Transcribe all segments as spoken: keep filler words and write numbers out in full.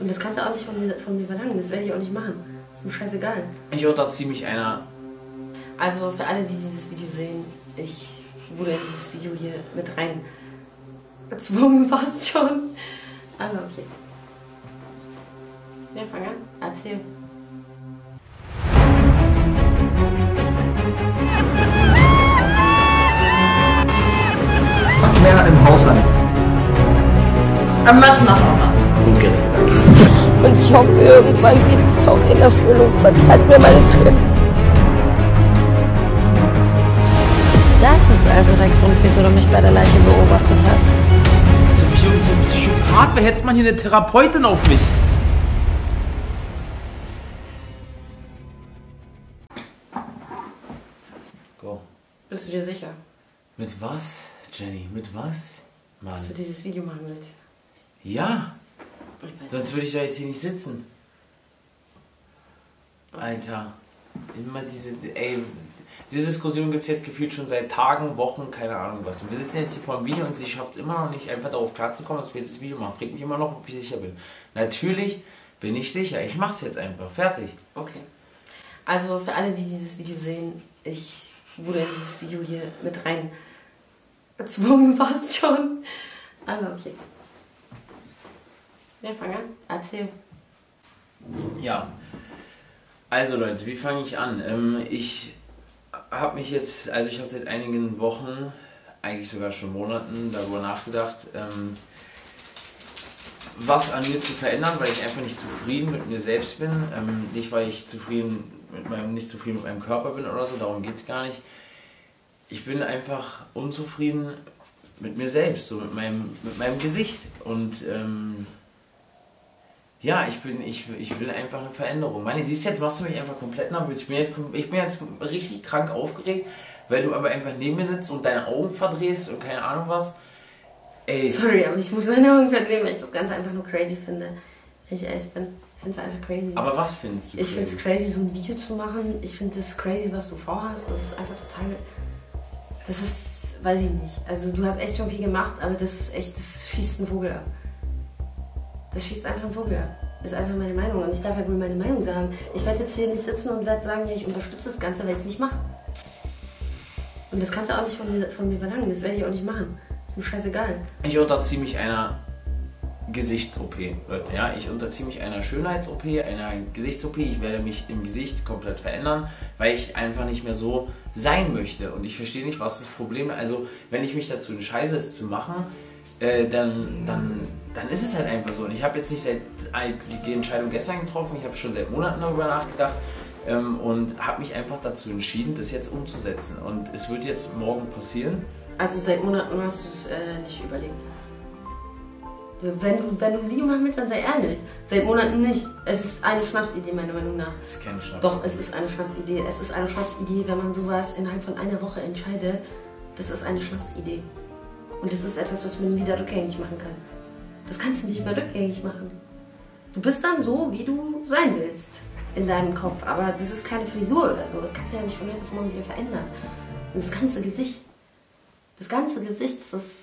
Und das kannst du auch nicht von mir, von mir verlangen, das werde ich auch nicht machen. Das ist mir scheißegal. Ich unterziehe mich einer. Also für alle, die dieses Video sehen, ich wurde in dieses Video hier mit rein gezwungen, fast schon. Aber okay. Ja, fang an. Erzähl. Macht mehr im Haushalt. Am März macht auch was. Okay. Und ich hoffe, irgendwann geht es auch in Erfüllung. Verzeiht mir meine Tränen. Das ist also der Grund, wieso du mich bei der Leiche beobachtet hast. So ein Psychopath, wer hetzt man hier eine Therapeutin auf mich? Go. Bist du dir sicher? Mit was, Jenny? Mit was? Mann. Dass du dieses Video machen willst? Ja. Sonst würde ich ja jetzt hier nicht sitzen. Alter. Immer diese... Ey... Diese Diskussion gibt es jetzt gefühlt schon seit Tagen, Wochen, keine Ahnung was. Und wir sitzen jetzt hier vor dem Video und sie schafft es immer noch nicht, einfach darauf klarzukommen, dass wir jetzt das Video machen. Fragt mich immer noch, ob ich sicher bin. Natürlich bin ich sicher. Ich mache es jetzt einfach. Fertig. Okay. Also für alle, die dieses Video sehen, ich wurde in dieses Video hier mit rein gezwungen, fast schon. Aber okay. Ja, fang an. Erzähl. Ja. Also Leute, wie fange ich an? Ähm, ich... Hab mich jetzt, also ich habe seit einigen Wochen, eigentlich sogar schon Monaten, darüber nachgedacht, ähm, was an mir zu verändern, weil ich einfach nicht zufrieden mit mir selbst bin. Ähm, nicht, weil ich zufrieden mit meinem, nicht zufrieden mit meinem Körper bin oder so, darum geht es gar nicht. Ich bin einfach unzufrieden mit mir selbst, so mit meinem, mit meinem Gesicht. Und ähm, ja, ich bin, ich, ich will einfach eine Veränderung. Mann, siehst du, jetzt machst du mich einfach komplett nervös. Ich bin jetzt, ich bin jetzt richtig krank aufgeregt, weil du aber einfach neben mir sitzt und deine Augen verdrehst und keine Ahnung was. Ey. Sorry, aber ich muss meine Augen verdrehen, weil ich das Ganze einfach nur crazy finde. Wenn ich ehrlich bin, ich finde es einfach crazy. Aber was findest du? Ich finde es crazy, so ein Video zu machen. Ich finde es crazy, was du vorhast. Das ist einfach total... Das ist... Weiß ich nicht. Also du hast echt schon viel gemacht, aber das ist echt... Das schießt einen Vogel ab. Das schießt einfach ein Vogel ab. Ist einfach meine Meinung. Und ich darf halt wohl meine Meinung sagen. Ich werde jetzt hier nicht sitzen und werde sagen, ja, ich unterstütze das Ganze, weil ich es nicht mache. Und das kannst du auch nicht von mir, von mir verlangen. Das werde ich auch nicht machen. Ist mir scheißegal. Ich unterziehe mich einer Gesichts-O P, Leute. Ja? Ich unterziehe mich einer Schönheits-O P, einer Gesichts-O P. Ich werde mich im Gesicht komplett verändern, weil ich einfach nicht mehr so sein möchte. Und ich verstehe nicht, was das Problem ist. Also, wenn ich mich dazu entscheide, es zu machen, äh, dann... dann Dann ist es halt einfach so. Und ich habe jetzt nicht seit die Entscheidung gestern getroffen, ich habe schon seit Monaten darüber nachgedacht ähm, und habe mich einfach dazu entschieden, das jetzt umzusetzen. Und es wird jetzt morgen passieren. Also seit Monaten hast du es äh, nicht überlegt. Wenn du, wenn du ein Video machen willst, dann sei ehrlich. Seit Monaten nicht. Es ist eine Schnapsidee, meiner Meinung nach. Es ist keine Schnapsidee. Doch, es ist eine Schnapsidee. Es ist eine Schnapsidee, wenn man sowas innerhalb von einer Woche entscheidet. Das ist eine Schnapsidee. Und das ist etwas, was man nie wieder rückgängig machen kann. Das kannst du nicht mehr rückgängig machen. Du bist dann so, wie du sein willst in deinem Kopf. Aber das ist keine Frisur oder so. Das kannst du ja nicht von heute auf morgen wieder verändern. Und das ganze Gesicht, das ganze Gesicht, das ist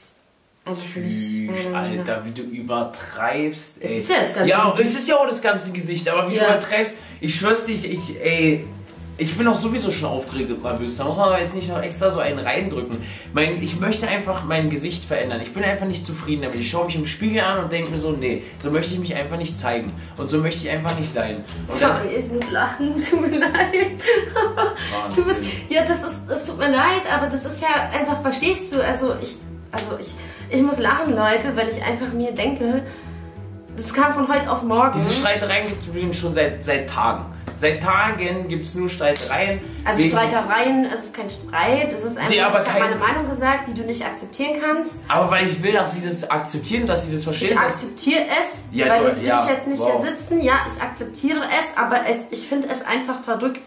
einfach für mich... Alter, wie du übertreibst, ey. Es ist ja das ganze ja, Gesicht. Ja, es ist ja auch das ganze Gesicht, aber wie ja. du übertreibst... Ich schwör's dir, ich, ich, ey... Ich bin auch sowieso schon aufgeregt und nervös, da muss man aber jetzt nicht noch extra so einen reindrücken. Mein, ich möchte einfach mein Gesicht verändern, ich bin einfach nicht zufrieden damit. Ich schaue mich im Spiegel an und denke mir so, nee, so möchte ich mich einfach nicht zeigen und so möchte ich einfach nicht sein. Und sorry, ich muss lachen, tut mir leid. Du bist, ja, das, ist, das tut mir leid, aber das ist ja einfach, verstehst du, also ich, also ich, ich muss lachen, Leute, weil ich einfach mir denke, das kam von heute auf morgen. Diese Streitereien gibt es übrigens schon seit, seit Tagen. Seit Tagen gibt es nur Streitereien. Also Streitereien, es ist kein Streit, es ist einfach, ich habe meine Meinung gesagt, die du nicht akzeptieren kannst. Aber weil ich will, dass sie das akzeptieren, dass sie das verstehen. Ich akzeptiere es, ja, weil sonst will ja. ich jetzt nicht wow. hier sitzen. Ja, ich akzeptiere es, aber es, ich finde es einfach verrückt.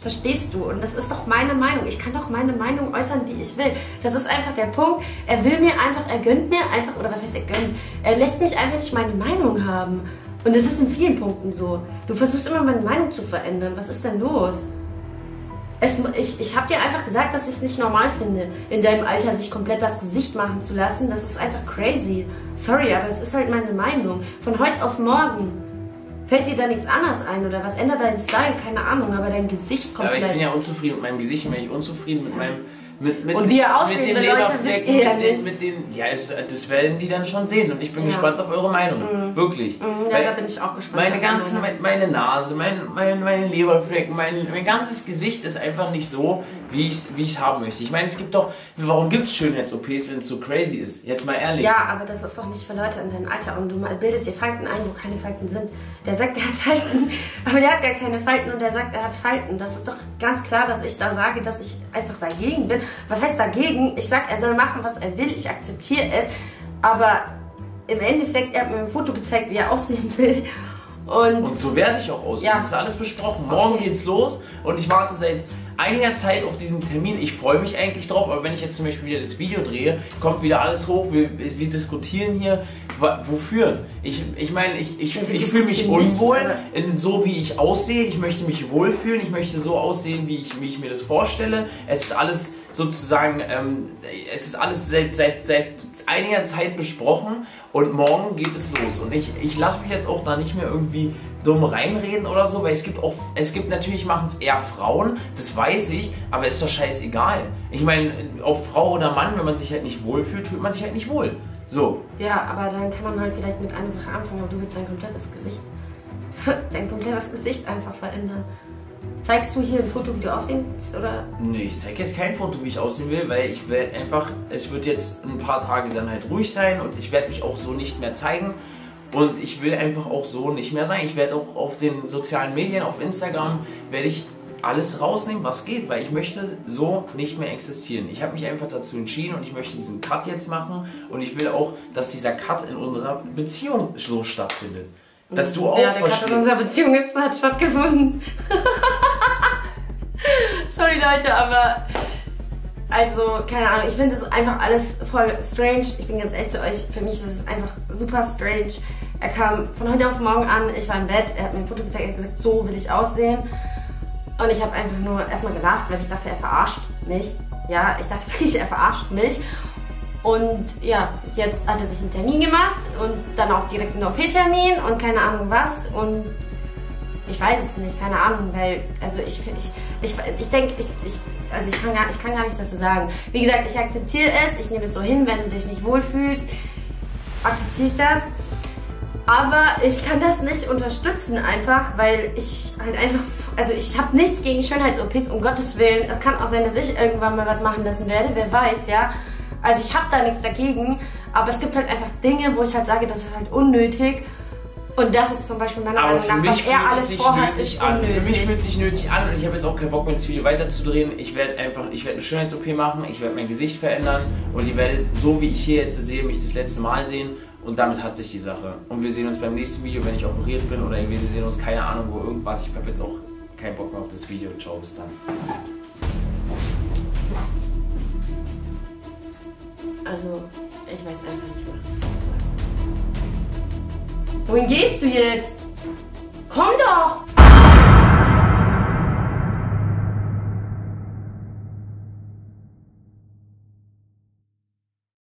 Verstehst du? Und das ist doch meine Meinung. Ich kann doch meine Meinung äußern, wie ich will. Das ist einfach der Punkt. Er will mir einfach, er gönnt mir einfach, oder was heißt er gönnt? Er lässt mich einfach nicht meine Meinung haben. Und das ist in vielen Punkten so. Du versuchst immer, meine Meinung zu verändern. Was ist denn los? Es, ich ich habe dir einfach gesagt, dass ich es nicht normal finde, in deinem Alter sich komplett das Gesicht machen zu lassen. Das ist einfach crazy. Sorry, aber es ist halt meine Meinung. Von heute auf morgen. Fällt dir da nichts anderes ein oder was? Ändert deinen Style, keine Ahnung, aber dein Gesicht komplett. Aber ich bin ja unzufrieden mit meinem Gesicht, bin ich unzufrieden mit meinem... Mit, mit, und wie ihr aussehen, mit den Leute, wisst ihr ja nicht. Mit den, ja, das werden die dann schon sehen und ich bin ja. gespannt auf eure Meinung, mhm. wirklich. Mhm, ja, da bin ich auch gespannt. Meine ganzen, meine, meine Nase, mein, mein, meine Leberflecken, mein, mein ganzes Gesicht ist einfach nicht so, wie ich es wie ich's haben möchte. Ich meine, es gibt doch, warum gibt es Schönheits-O Ps, wenn es so crazy ist? Jetzt mal ehrlich. Ja, aber das ist doch nicht für Leute in deinem Alter und du bildest dir Falten ein, wo keine Falten sind. Der sagt, der hat Falten, aber der hat gar keine Falten und der sagt, er hat Falten. Das ist doch ganz klar, dass ich da sage, dass ich einfach dagegen bin. Was heißt dagegen? Ich sag, er soll machen, was er will, ich akzeptiere es, aber im Endeffekt, er hat mir ein Foto gezeigt, wie er aussehen will. Und, und so werde ich auch aussehen. Ja. Das ist alles besprochen. Morgen okay. geht's los und ich warte seit einiger Zeit auf diesen Termin. Ich freue mich eigentlich drauf, aber wenn ich jetzt zum Beispiel wieder das Video drehe, kommt wieder alles hoch, wir, wir diskutieren hier. Wofür? Ich, ich meine, ich, ich, ich, ich fühle mich unwohl, in so wie ich aussehe. Ich möchte mich wohlfühlen, ich möchte so aussehen, wie ich, wie ich mir das vorstelle. Es ist alles sozusagen, ähm, es ist alles seit, seit, seit einiger Zeit besprochen und morgen geht es los. Und ich, ich lasse mich jetzt auch da nicht mehr irgendwie dumm reinreden oder so, weil es gibt auch, es gibt natürlich, machen es eher Frauen, das weiß ich, aber ist doch scheißegal. Ich meine, ob Frau oder Mann, wenn man sich halt nicht wohlfühlt, fühlt man sich halt nicht wohl. So. Ja, aber dann kann man halt vielleicht mit einer Sache anfangen, aber du willst dein komplettes Gesicht, dein komplettes Gesicht einfach verändern. Zeigst du hier ein Foto, wie du aussehen willst, oder? Nee, ich zeige jetzt kein Foto, wie ich aussehen will, weil ich werde einfach, es wird jetzt ein paar Tage dann halt ruhig sein und ich werde mich auch so nicht mehr zeigen und ich will einfach auch so nicht mehr sein. Ich werde auch auf den sozialen Medien, auf Instagram, werde ich alles rausnehmen, was geht, weil ich möchte so nicht mehr existieren. Ich habe mich einfach dazu entschieden und ich möchte diesen Cut jetzt machen und ich will auch, dass dieser Cut in unserer Beziehung so stattfindet. Dass du auch ja, der Cut in unserer Beziehung ist, hat stattgefunden. Sorry Leute, aber also, keine Ahnung, ich finde das einfach alles voll strange. Ich bin ganz ehrlich zu euch, für mich ist es einfach super strange. Er kam von heute auf morgen an, ich war im Bett, er hat mir ein Foto gezeigt, er hat gesagt, so will ich aussehen. Und ich habe einfach nur erstmal gelacht, weil ich dachte, er verarscht mich. Ja, ich dachte wirklich, er verarscht mich. Und ja, jetzt hat er sich einen Termin gemacht und dann auch direkt einen O P-Termin und keine Ahnung was. Und ich weiß es nicht, keine Ahnung, weil, also ich, ich, ich, ich denke, ich, ich, also ich kann, gar, ich kann gar nichts dazu sagen. Wie gesagt, ich akzeptiere es, ich nehme es so hin, wenn du dich nicht wohlfühlst, akzeptiere ich das. Aber ich kann das nicht unterstützen einfach, weil ich halt einfach, also ich habe nichts gegen Schönheits-O Ps, um Gottes Willen. Es kann auch sein, dass ich irgendwann mal was machen lassen werde, wer weiß, ja. Also ich habe da nichts dagegen, aber es gibt halt einfach Dinge, wo ich halt sage, das ist halt unnötig. Und das ist zum Beispiel meiner Meinung nach, was er alles vorhat, ist unnötig. Für mich fühlt es sich nötig an und ich habe jetzt auch keinen Bock mehr, das Video weiterzudrehen. Ich werde einfach, ich werde eine Schönheits-O P machen, ich werde mein Gesicht verändern und ihr werdet, so wie ich hier jetzt sehe, mich das letzte Mal sehen. Und damit hat sich die Sache. Und wir sehen uns beim nächsten Video, wenn ich operiert bin oder wir sehen uns, keine Ahnung, wo irgendwas. Ich habe jetzt auch keinen Bock mehr auf das Video. Ciao, bis dann. Also, ich weiß einfach nicht, was du sagst. Wohin gehst du jetzt? Komm doch!